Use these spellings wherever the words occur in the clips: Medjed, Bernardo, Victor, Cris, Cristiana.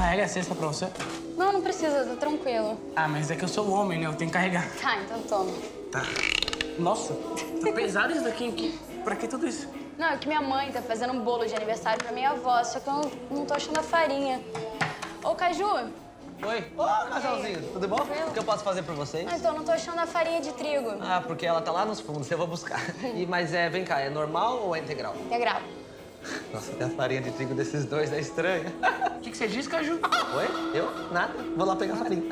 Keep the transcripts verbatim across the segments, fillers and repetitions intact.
carrega a cesta pra você? Não, não precisa, tá tranquilo. Ah, mas é que eu sou homem, né? Eu tenho que carregar. Tá, então toma. Tá. Nossa, tá pesado isso daqui. Pra que tudo isso? Não, é que minha mãe tá fazendo um bolo de aniversário pra minha avó, só que eu não tô achando a farinha. Ô, Caju. Oi. Ô, casalzinho, tudo bom? O que eu posso fazer pra vocês? Ah, então, não tô achando a farinha de trigo. Ah, porque ela tá lá nos fundos, eu vou buscar. E, mas é, vem cá, é normal ou é integral? Integral. Nossa, até a farinha de trigo desses dois é estranha. O que, que você disse, Caju? Oi? Eu? Nada. Vou lá pegar a farinha.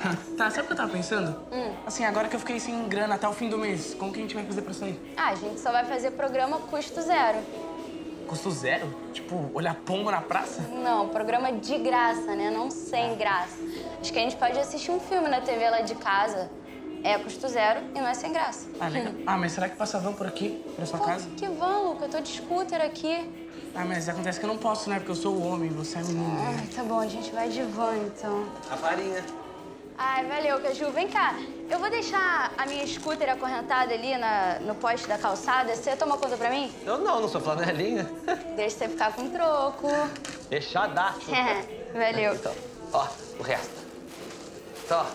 Tá, tá, sabe o que eu tava pensando? Hum. Assim, agora que eu fiquei sem grana até o fim do mês, como que a gente vai fazer pra sair? Ah, a gente só vai fazer programa custo zero. Custo zero? Tipo, olhar pombo na praça? Não, programa de graça, né? Não sem graça. Acho que a gente pode assistir um filme na tê vê lá de casa. É custo zero e não é sem graça. Ah, legal. Ah, mas será que passa van por aqui, pra sua Pô, casa? Que van, Luca? Eu tô de scooter aqui. Ah, mas acontece que eu não posso, né? Porque eu sou homem, você é menino. Ah, né? Tá bom, a gente vai de van, então. A farinha. Ai, valeu, Caju. Vem cá, eu vou deixar a minha scooter acorrentada ali na, no poste da calçada. Você toma conta pra mim? Eu não, não sou flanelinha. Deixa você ficar com troco. Deixa dar. É, valeu. Então, ó, o resto. Então, ó.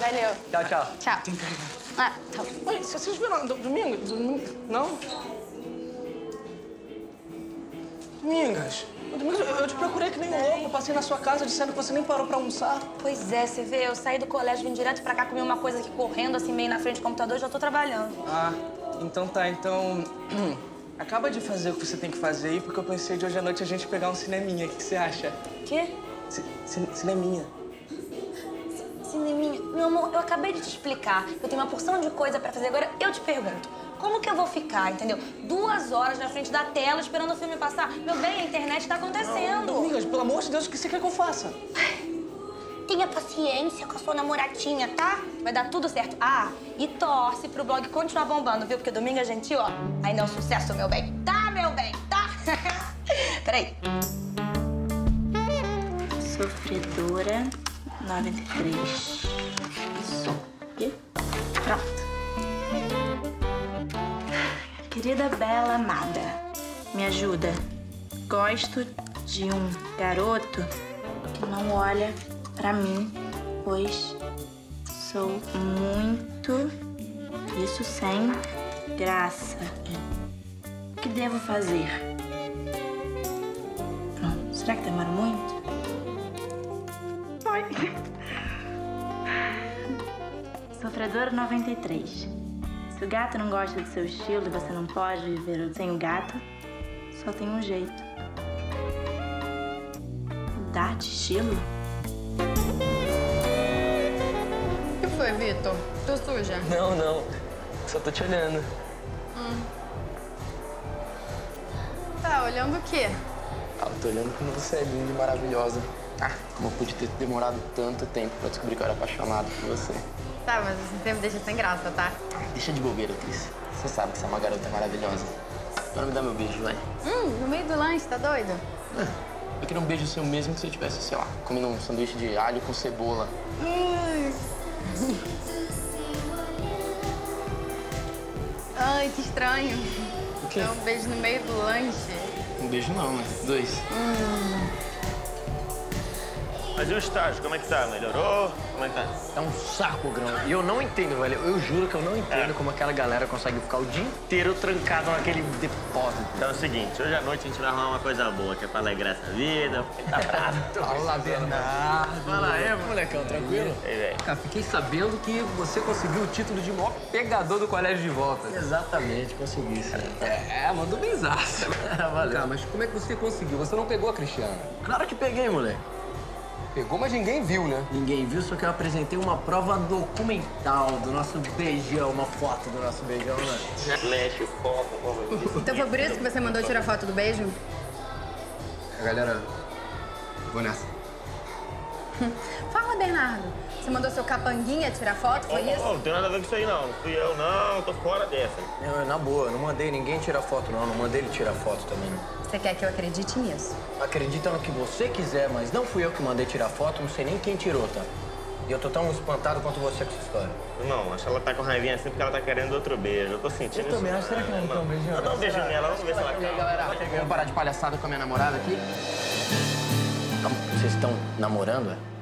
Valeu. Tchau, tchau. Tchau. Tem que carregar. Ah, tá. Oi, vocês viram domingo? Domingo? Não? Domingas. Eu te procurei que nem um louco, passei na sua casa dizendo que você nem parou pra almoçar. Pois é, você vê, eu saí do colégio, vim direto pra cá, comi uma coisa aqui correndo, assim, meio na frente do computador, já tô trabalhando. Ah, então tá, então... Acaba de fazer o que você tem que fazer aí, porque eu pensei de hoje à noite a gente pegar um cineminha, o que você acha? Quê? C cin cineminha. C cineminha? Meu amor, eu acabei de te explicar, eu tenho uma porção de coisa pra fazer, agora eu te pergunto. Como que eu vou ficar, entendeu? Duas horas na frente da tela esperando o filme passar. Meu bem, a internet tá acontecendo. Não, amigas, pelo amor de Deus, o que você quer que eu faça? Tenha paciência com a sua namoradinha, tá? Vai dar tudo certo. Ah, e torce pro blog continuar bombando, viu? Porque domingo é gentil, ó. Ainda é um sucesso, meu bem. Tá, meu bem, tá? Peraí. Sofredora noventa e três. Sobe. Pronto. Querida bela amada, me ajuda. Gosto de um garoto que não olha pra mim, pois sou muito... Isso sem graça. O que devo fazer? Pronto. Será que demora muito? Oi. Sofredor noventa e três. Se o gato não gosta do seu estilo e você não pode viver sem o gato, só tem um jeito. Mudar de estilo? O que foi, Victor? Tô suja? Não, não. Só tô te olhando. Hum. Tá, olhando o quê? Ah, eu tô olhando como você é linda e maravilhosa. Ah, como eu pude ter demorado tanto tempo pra descobrir que eu era apaixonado por você. Tá, mas esse tempo deixa sem graça, tá? Deixa de bobeira, Cris. Você sabe que você é uma garota maravilhosa. Agora me dá meu beijo, vai. Hum, no meio do lanche, tá doido? Hum, eu queria um beijo seu mesmo que se eu tivesse, sei lá, comendo um sanduíche de alho com cebola. Hum. Ai, que estranho. O quê? É um beijo no meio do lanche. Um beijo não, né? Dois. Hum. Mas e o estágio, como é que tá? Melhorou? Como é que tá? É um saco, Grão. E eu não entendo, velho. Eu juro que eu não entendo é. como aquela galera consegue ficar o dia inteiro trancado naquele depósito. Então é o seguinte, hoje à noite a gente vai arrumar uma coisa boa, que é pra alegrar essa vida. Tá bravo. Fala, Bernardo. Fala aí, molecão, tranquilo? Ei, velho. Cara, fiquei sabendo que você conseguiu o título de maior pegador do colégio de volta. Exatamente, consegui isso. É, mandou benzaço. Valeu. Cara, mas como é que você conseguiu? Você não pegou a Cristiana? Claro que peguei, moleque. Pegou, mas ninguém viu, né? Ninguém viu, só que eu apresentei uma prova documental do nosso beijão, uma foto do nosso beijão, né? Flash, foto, Então foi por isso que você mandou tirar foto do beijo? É, galera, vou nessa. Fala, Bernardo. Você mandou seu capanguinha tirar foto, foi oh, isso? Oh, não tem nada a ver com isso aí, não. Não fui eu, não. Tô fora dessa. Não, na boa, não mandei ninguém tirar foto, não. Não mandei ele tirar foto também, não. Você quer que eu acredite nisso? Acredita no que você quiser, mas não fui eu que mandei tirar foto, não sei nem quem tirou, tá? E eu tô tão espantado quanto você com essa história. Não, acho que ela tá com raivinha assim porque ela tá querendo outro beijo. Eu tô sentindo eu isso. Eu também acho. Será que ela não dá um beijinho? Eu dou um beijinho nela, vamos ver se ela calma. Galera, vamos parar de palhaçada com a minha namorada aqui? Vamos. vocês estão namorando?